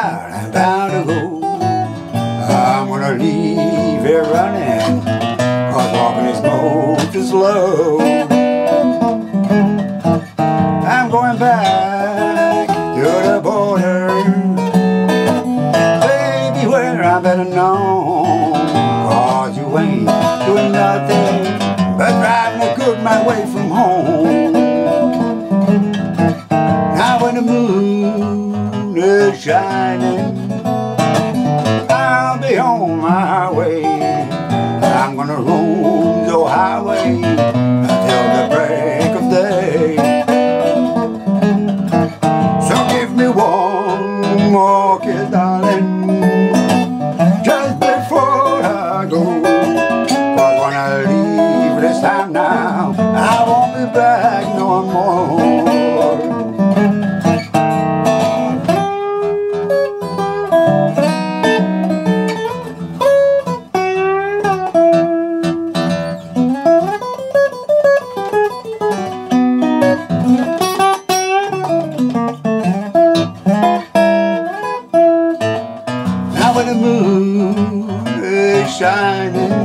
about an hour ago. I'm gonna leave it running, 'cause walking is going too slow. I'm going back to the border, baby, where I better know, 'cause you ain't doing nothing but riding a good mile away from home. Now when the moon is shining, I'll be on my way. I'm gonna roam the highway until the break of day. So give me one more kiss, darling, just before I go. 'Cause when I leave this time now, I won't be back no more. When the moon is shining,